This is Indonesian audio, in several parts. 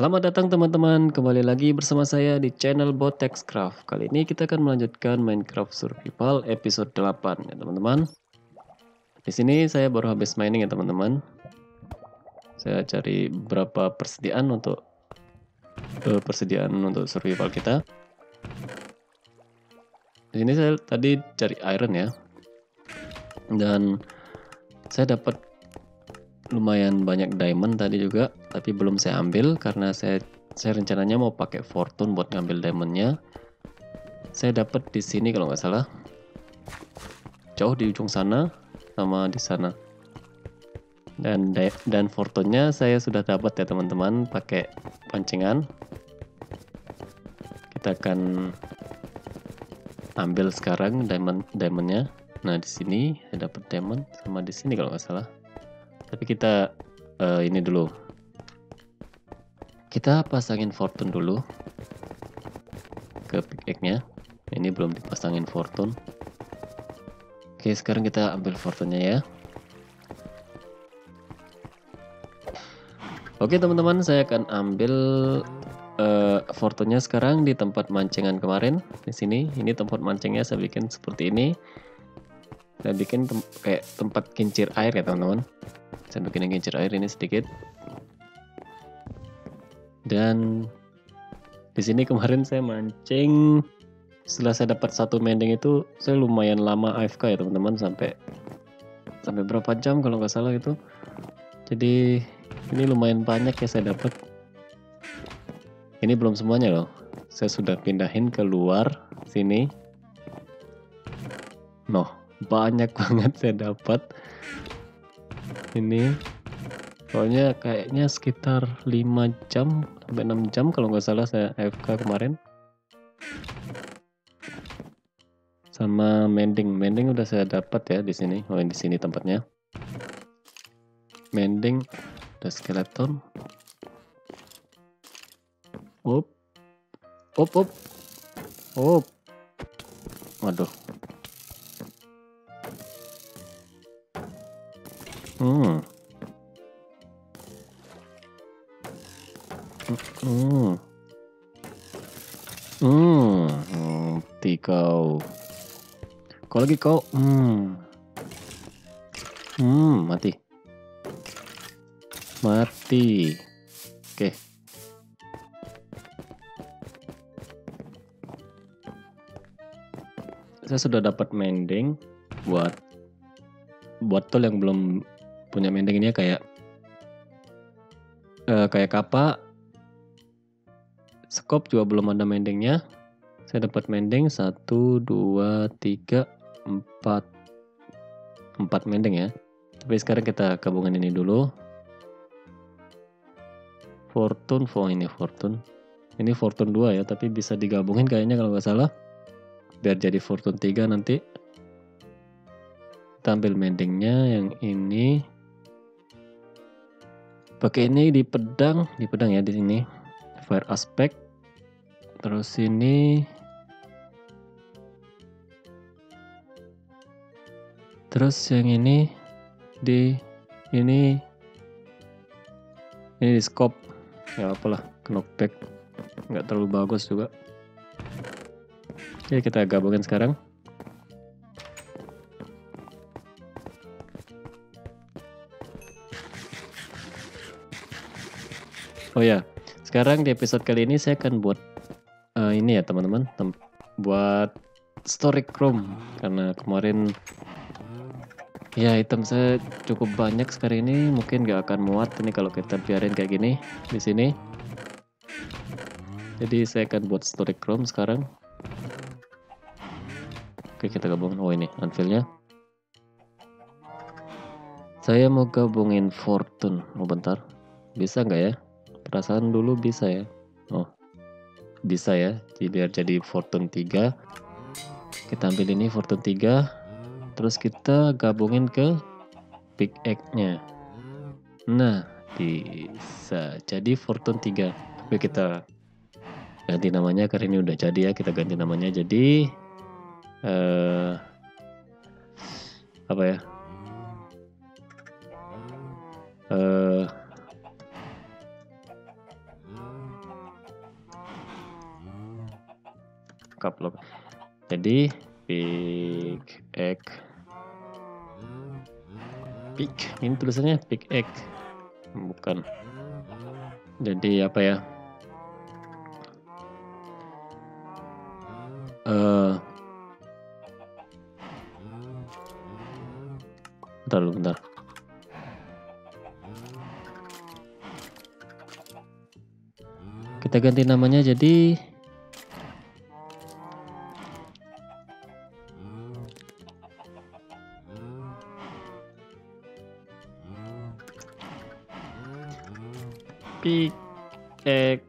Selamat datang teman-teman, kembali lagi bersama saya di channel Botex Craft. Kali ini kita akan melanjutkan Minecraft Survival episode 8 ya teman-teman. Di sini saya baru habis mining ya teman-teman. Saya cari beberapa persediaan untuk survival kita. Di sini saya tadi cari iron ya. Dan saya dapat lumayan banyak diamond tadi juga, tapi belum saya ambil karena saya rencananya mau pakai fortune buat ngambil diamondnya. Saya dapat di sini kalau nggak salah, jauh di ujung sana sama di sana. Dan fortune-nya saya sudah dapat ya teman-teman, pakai pancingan. Kita akan ambil sekarang diamondnya. Nah di sini saya dapat diamond sama di sini kalau nggak salah. Tapi kita ini dulu, kita pasangin fortune dulu ke pickaxe-nya. Ini belum dipasangin fortune. Oke, sekarang kita ambil fortune-nya ya. Oke teman-teman, saya akan ambil fortune-nya sekarang di tempat mancingan kemarin. Di sini, ini tempat mancingnya saya bikin seperti ini. Saya bikin kayak tempat kincir air ya teman-teman. Saya bikin kincir air ini sedikit. Dan di sini kemarin saya mancing, setelah saya dapat satu mending itu saya lumayan lama AFK ya teman-teman, sampai berapa jam kalau nggak salah itu. Jadi ini lumayan banyak ya saya dapat. Ini belum semuanya loh. Saya sudah pindahin ke luar sini. Noh, banyak banget saya dapat. Ini soalnya kayaknya sekitar 5 jam sampai 6 jam kalau nggak salah saya AFK kemarin. Sama mending udah saya dapat ya di sini. Oh, di sini tempatnya. Mending, ada skeleton. Op. Op op. Op. Waduh. Kau lagi kau. Mati. Oke. Saya sudah dapat mending buat tol yang belum punya mending ini, kayak kapak. Scope juga belum ada mendingnya. Saya dapat mending 1, 2, 3, 4 mending ya. Tapi sekarang kita gabungan ini dulu. Fortune 2 ya, tapi bisa digabungin kayaknya kalau nggak salah, biar jadi fortune 3 nanti. Kita ambil mendingnya yang ini. Pakai ini di pedang ya di sini. Fire aspect. Terus ini. Terus yang ini di scope. Ya apalah, knockback. Nggak terlalu bagus juga. Oke, kita gabungin sekarang. Oh ya, sekarang di episode kali ini saya akan buat ini ya teman-teman, buat storage room karena kemarin ya item saya cukup banyak. Sekarang ini mungkin nggak akan muat ini kalau kita biarin kayak gini di sini. Jadi saya akan buat storage room sekarang. Oke, kita gabungin. Oh ini anvilnya. Saya mau gabungin fortune. Oh bentar, bisa nggak ya? Perasaan dulu bisa ya. Oh bisa ya, biar jadi fortune 3. Kita ambil ini fortune 3. Terus kita gabungin ke pickaxe-nya. Nah bisa jadi fortune 3. Tapi kita ganti namanya karena ini udah jadi ya. Kita ganti namanya jadi apa ya, cakep loh. Jadi pick ini tulisannya pick egg, bukan. Jadi apa ya? Bentar. Kita ganti namanya jadi Big Egg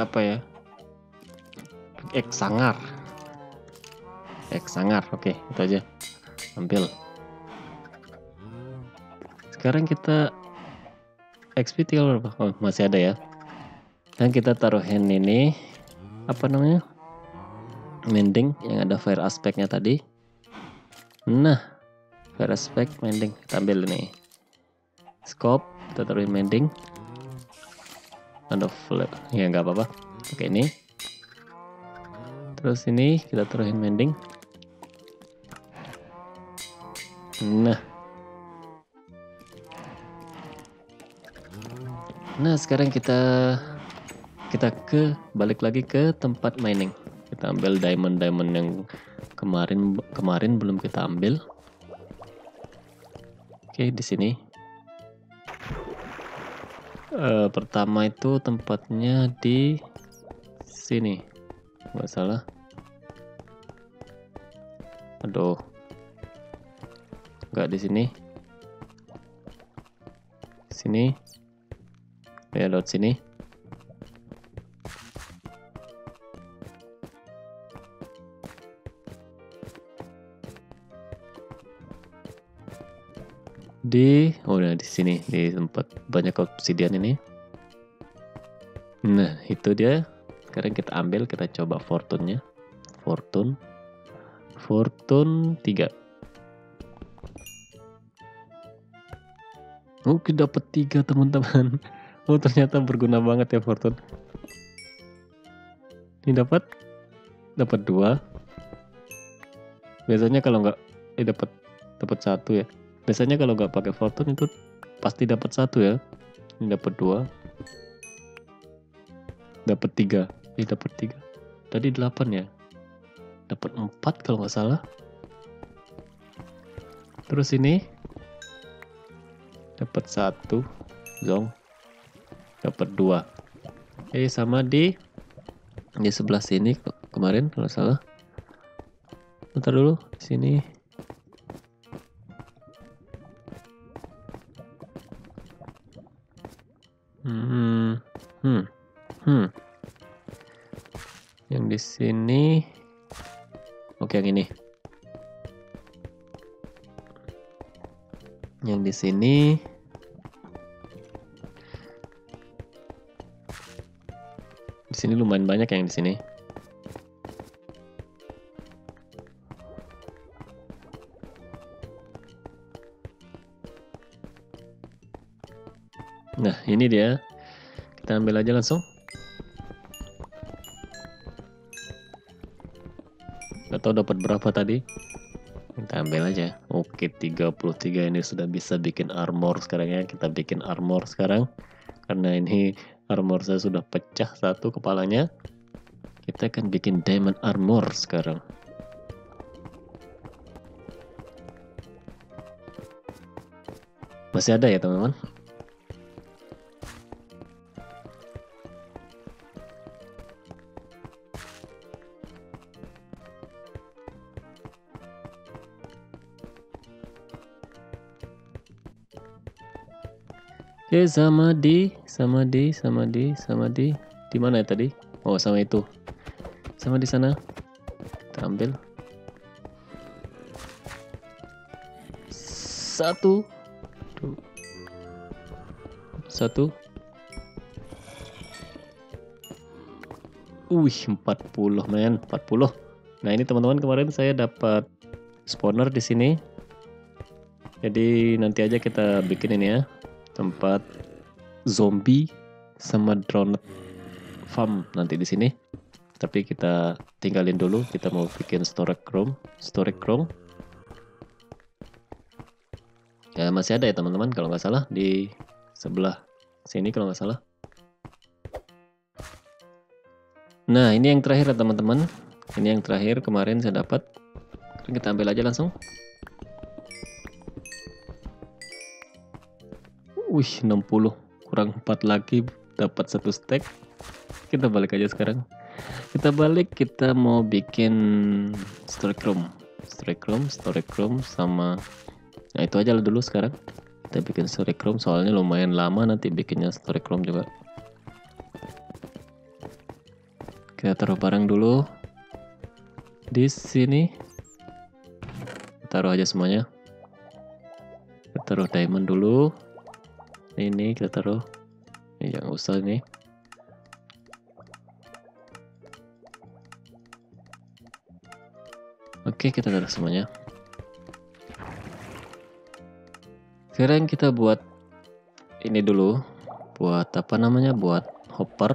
apa ya? Big Egg sangar. Oke, itu aja. Ambil. Sekarang kita XP tinggal berapa? Oh, masih ada ya. Dan kita taruhin ini apa namanya? Mending yang ada fire aspeknya tadi. Nah, fire aspek mending kita ambil ini. Scope kita taruhin mending. Ada flare ya nggak apa-apa. Oke, ini. Terus ini kita taruhin mending. Nah sekarang kita balik lagi ke tempat mining. Kita ambil diamond yang kemarin belum kita ambil. Oke, di sini pertama itu tempatnya di sini, nggak salah. Enggak di sini. Sini. Ya, lewat sini. Di sini, di tempat banyak obsidian ini. Nah, itu dia. Sekarang kita ambil, kita coba fortune-nya. Fortune 3. Oke, dapat 3 teman-teman. Oh, ternyata berguna banget ya Fortune. Ini dapat 2. Biasanya kalau nggak dapat 1 ya. Biasanya kalau nggak pakai Fortune itu pasti dapat 1 ya. Ini dapat 2. Dapat 3. Ini dapat 3. Tadi 8 ya. Dapat 4 kalau nggak salah. Terus ini dapat 1 zong, dapat 2. Sama di sebelah sini kemarin kalau salah. Bentar dulu, di sini. Yang di sini. Oke, yang ini. Yang di sini. Di sini lumayan banyak yang di sini. Nah, ini dia. Kita ambil aja langsung. Gak tau dapat berapa tadi. Kita ambil aja. Oke, 33 ini sudah bisa bikin armor sekarang ya. Kita bikin armor sekarang. Karena ini armor saya sudah pecah satu kepalanya. Kita akan bikin diamond armor sekarang. Masih ada ya teman-teman? Oke, di mana ya tadi? Oh, sama itu. Sama di sana. Kita ambil. 1. 2. 1. Wih, 40 men, 40. Nah, ini teman-teman kemarin saya dapat spawner di sini. Jadi nanti aja kita bikin ini ya. tempat zombie sama drowned farm nanti di sini. Tapi kita tinggalin dulu, kita mau bikin storage room. Ya, masih ada ya teman-teman kalau nggak salah di sebelah sini kalau nggak salah. Nah, ini yang terakhir ya teman-teman. Ini yang terakhir kemarin saya dapat. Kita ambil aja langsung. Wih, 60 kurang 4 lagi dapat 1 stack. Kita balik aja sekarang. Kita balik, kita mau bikin storage room sama, nah itu aja dulu sekarang. Kita bikin storage room soalnya lumayan lama nanti bikinnya storage room juga. Kita taruh barang dulu di sini. Taruh aja semuanya. Kita taruh diamond dulu. Ini kita taruh. Ini yang usah ini. Oke, kita taruh semuanya. Sekarang kita buat ini dulu. Buat apa namanya? Buat hopper.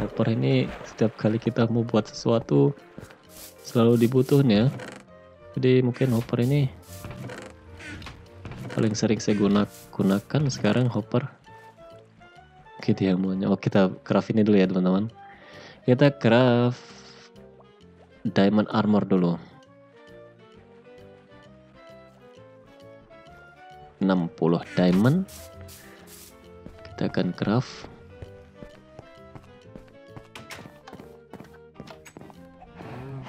Hopper ini setiap kali kita mau buat sesuatu selalu dibutuhin ya. Jadi mungkin hopper ini paling sering saya gunakan sekarang hopper. Oke, dia maunya. Oh, kita craft ini dulu ya teman-teman. Kita craft diamond armor dulu. 60 diamond kita akan craft.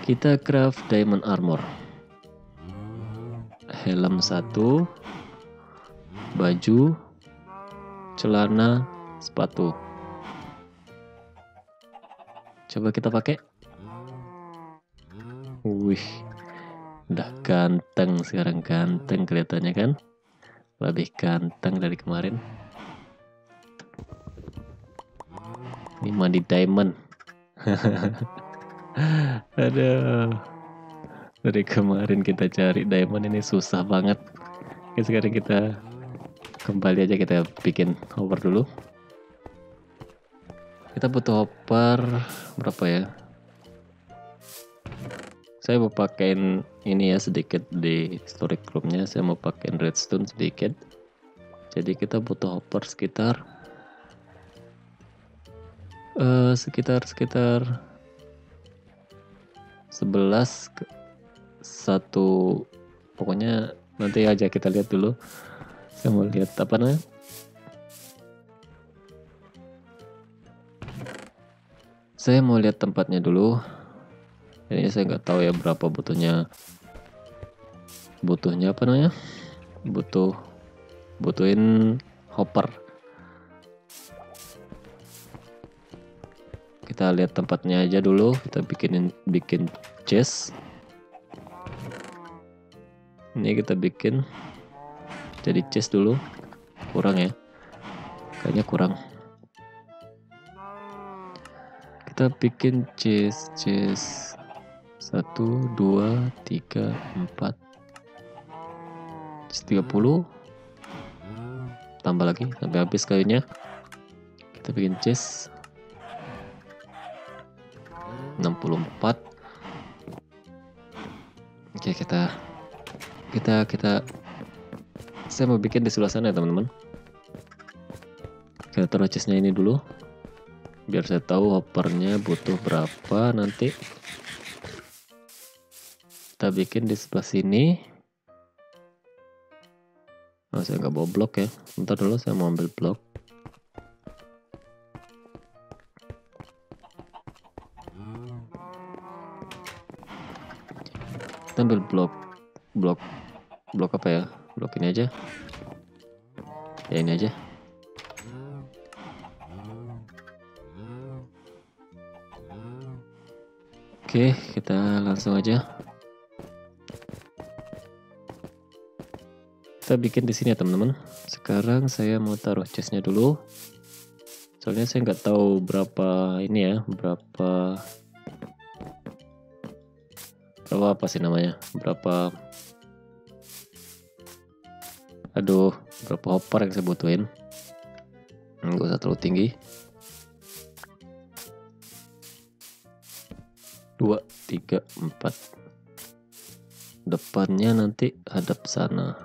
Kita craft diamond armor, helm 1, baju, celana, sepatu. Coba kita pakai. Wih, udah ganteng sekarang, ganteng kelihatannya kan, lebih ganteng dari kemarin. Ini mandi diamond. Aduh, dari kemarin kita cari diamond ini susah banget. Oke, sekarang kita kembali aja, kita bikin hopper dulu. Kita butuh hopper berapa ya? Saya mau pakaiin ini ya sedikit di storage roomnya. Saya mau pakaiin redstone sedikit. Jadi kita butuh hopper sekitar 11 satu, pokoknya nanti aja kita lihat dulu. Saya mau lihat apa namanya. Saya mau lihat tempatnya dulu. Ini saya nggak tahu ya berapa butuhnya. Butuhnya apa namanya? Butuhin hopper. Kita lihat tempatnya aja dulu. Kita bikin chest. Ini kita bikin jadi chest dulu. Kurang ya? Kayaknya kurang. Kita bikin chest. 1, 2, 3, 4, 30. Tambah lagi sampai habis kayunya. Kita bikin chest 64. Oke, kita saya mau bikin di sebelah sana ya teman-teman. Kita taruh chestnya ini dulu biar saya tahu hoppernya butuh berapa nanti. Kita bikin di sebelah sini. Oh, saya nggak bawa blok ya. Bentar dulu, saya mau ambil blok. Kita ambil blok apa ya? Blok ini aja. Ya ini aja. Oke, kita langsung aja. Kita bikin di sini ya teman-teman. Sekarang saya mau taruh chestnya dulu. Soalnya saya nggak tahu berapa ini ya, berapa apa sih namanya, berapa hopper yang saya butuhin. Gak usah terlalu tinggi. 2, 3, 4. Depannya nanti hadap sana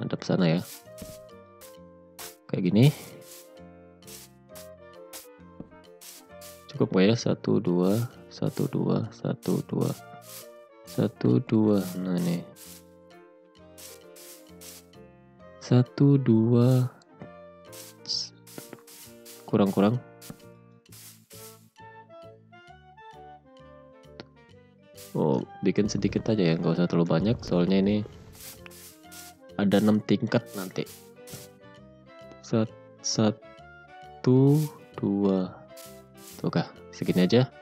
ya. Kayak gini. Cukup ya, 1, 2, 1, 2, 1, 2, 1, 2. Nah ini 1, 2. Kurang-kurang. Oh, bikin sedikit aja ya, nggak usah terlalu banyak, soalnya ini ada 6 tingkat nanti. 1, 2. Oke, segini aja.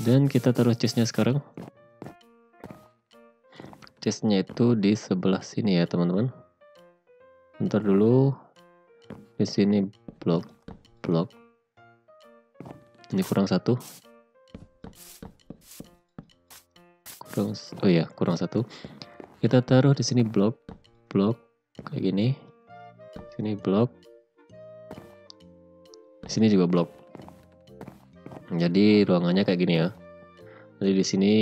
Dan kita taruh chestnya sekarang. Chestnya itu di sebelah sini ya teman-teman. Bentar dulu. Di sini blok. Ini kurang satu. Kurang satu. Kita taruh di sini blok kayak gini. Sini blok. Di sini juga blok. Jadi ruangannya kayak gini ya. Jadi di sini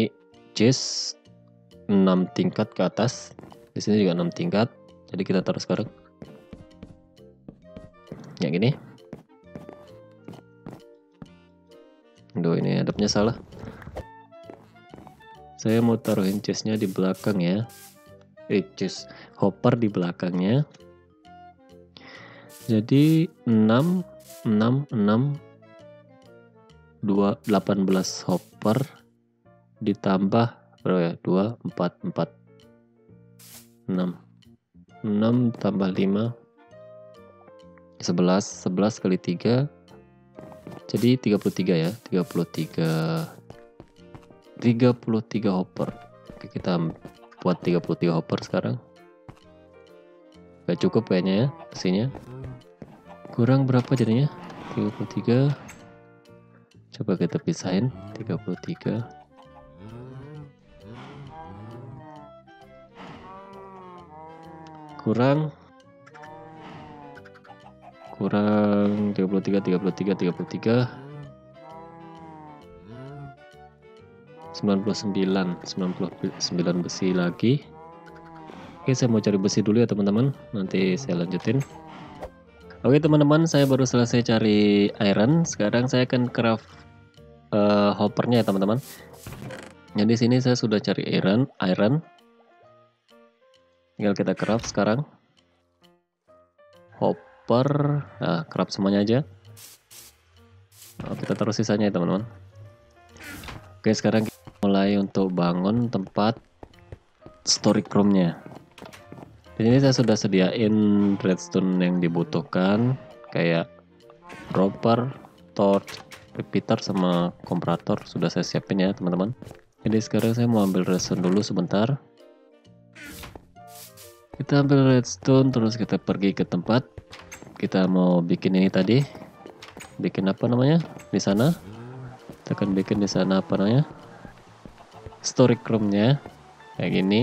chest 6 tingkat ke atas. Di sini juga 6 tingkat. Jadi kita taruh sekarang. Ya gini. Aduh, ini hadapnya salah. Saya mau taruhin chestnya di belakang ya. Chest hopper di belakangnya. Jadi 6 18 hopper ditambah berapa ya? 2, 4, 4, 6. 6 tambah 5 11, 11 kali 3 jadi 33 ya. 33 hopper. Oke, kita buat 33 hopper sekarang. Gak cukup kayaknya ya, pastinya kurang berapa jadinya? 33. Coba kita pisahin. 33. Kurang 33. 99 besi lagi. Oke, saya mau cari besi dulu ya teman-teman. Nanti saya lanjutin. Oke teman-teman, saya baru selesai cari iron. Sekarang saya akan craft hoppernya ya teman-teman. Jadi sini saya sudah cari iron. Tinggal kita craft sekarang. Hopper, nah, craft semuanya aja. Nah, kita taruh sisanya ya teman-teman. Oke, sekarang kita mulai untuk bangun tempat storage roomnya. Di sini saya sudah sediain redstone yang dibutuhkan, kayak dropper, torch, repeater sama komparator sudah saya siapin ya teman-teman. Jadi sekarang saya mau ambil redstone dulu sebentar. Kita ambil redstone terus kita pergi ke tempat kita mau bikin ini tadi. Bikin apa namanya? Di sana. Kita akan bikin di sana apa namanya? Storage room-nya. Kayak gini.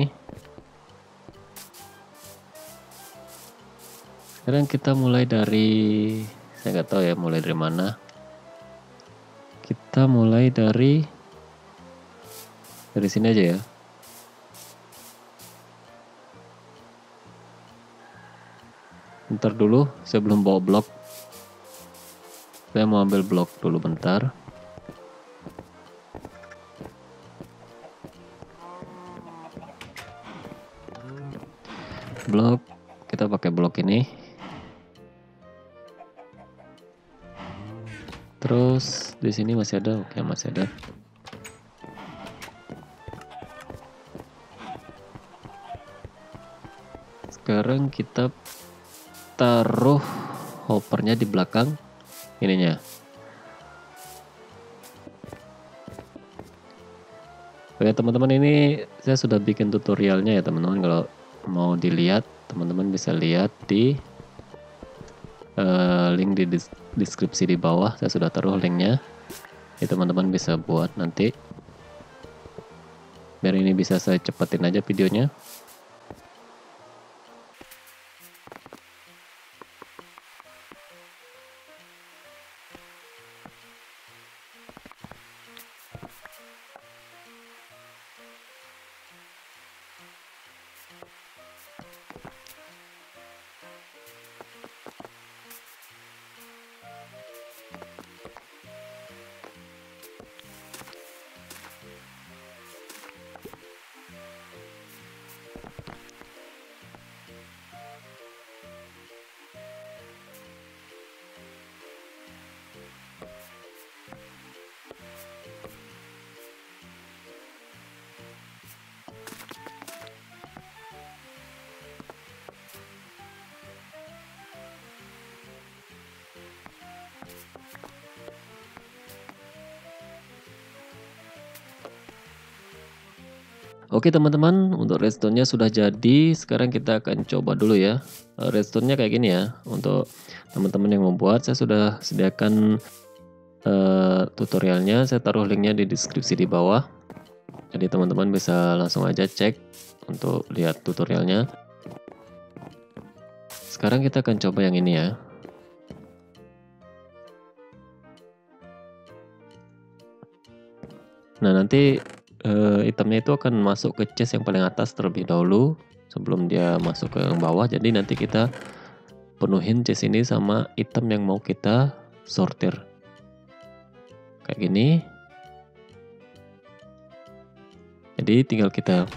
Sekarang kita mulai dari, saya nggak tahu ya mulai dari mana. Kita mulai dari sini aja ya. Bentar dulu, saya belum bawa blok. Saya mau ambil blok dulu bentar. Blok, kita pakai blok ini. Terus di sini masih ada, oke masih ada. Sekarang kita taruh hoppernya di belakang ininya. Oke teman-teman, ini saya sudah bikin tutorialnya ya teman-teman. Kalau mau dilihat, teman-teman bisa lihat di link di deskripsi di bawah, saya sudah taruh linknya. Ya teman-teman bisa buat nanti. Biar ini bisa saya cepetin aja videonya. Oke teman-teman, untuk redstone-nya sudah jadi. Sekarang kita akan coba dulu ya. Redstone-nya kayak gini ya. Untuk teman-teman yang membuat, saya sudah sediakan tutorialnya. Saya taruh linknya di deskripsi di bawah. Jadi teman-teman bisa langsung aja cek untuk lihat tutorialnya. Sekarang kita akan coba yang ini ya. Nah nanti itemnya itu akan masuk ke chest yang paling atas terlebih dahulu sebelum dia masuk ke yang bawah. Jadi nanti kita penuhin chest ini sama item yang mau kita sortir kayak gini. Jadi tinggal kita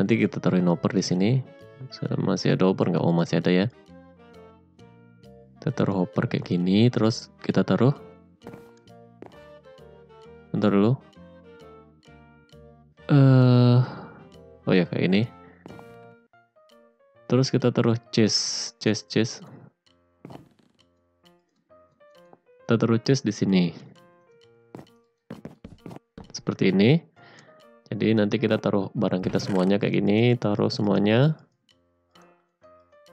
nanti kita taruhin hopper di sini. Masih ada hopper nggak? Oh masih ada ya. Kita taruh hopper kayak gini, terus kita taruh. Bentar dulu. Oh ya kayak ini. Terus kita taruh chest. Kita taruh chest di sini. Seperti ini. Jadi nanti kita taruh barang kita semuanya kayak gini, taruh semuanya.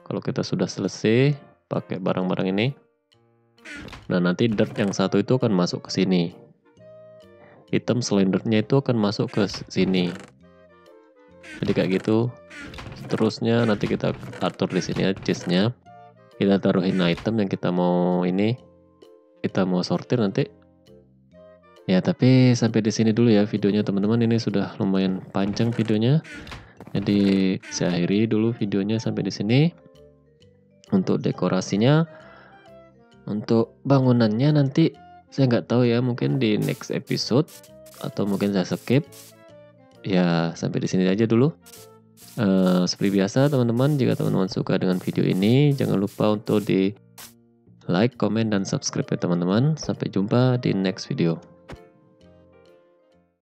Kalau kita sudah selesai pakai barang-barang ini. Nah, nanti dirt yang satu itu akan masuk ke sini. Item slendernya itu akan masuk ke sini. Jadi kayak gitu. Seterusnya nanti kita atur di sini ya chestnya. Kita taruhin item yang kita mau ini. Kita mau sortir nanti. Ya tapi sampai di sini dulu ya videonya teman-teman. Ini sudah lumayan panjang videonya. Jadi saya akhiri dulu videonya sampai di sini. Untuk dekorasinya, untuk bangunannya nanti saya nggak tahu ya, mungkin di next episode atau mungkin saya skip. Ya sampai di sini aja dulu. Seperti biasa teman-teman, jika teman-teman suka dengan video ini, jangan lupa untuk di like, comment, dan subscribe ya teman-teman. Sampai jumpa di next video.